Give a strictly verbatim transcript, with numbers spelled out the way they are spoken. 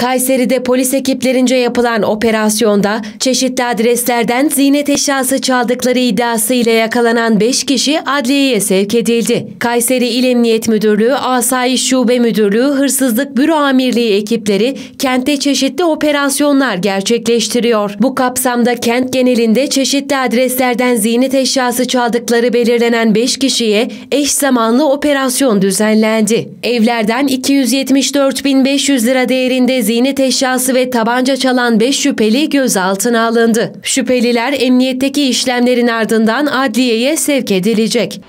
Kayseri'de polis ekiplerince yapılan operasyonda çeşitli adreslerden ziynet eşyası çaldıkları iddiasıyla yakalanan beş kişi adliyeye sevk edildi. Kayseri İl Emniyet Müdürlüğü, Asayiş Şube Müdürlüğü, Hırsızlık Büro Amirliği ekipleri kentte çeşitli operasyonlar gerçekleştiriyor. Bu kapsamda kent genelinde çeşitli adreslerden ziynet eşyası çaldıkları belirlenen beş kişiye eş zamanlı operasyon düzenlendi. Evlerden iki yüz yetmiş dört bin beş yüz lira değerinde ziynet eşyası ve tabanca çalan beş şüpheli gözaltına alındı. Şüpheliler emniyetteki işlemlerin ardından adliyeye sevk edilecek.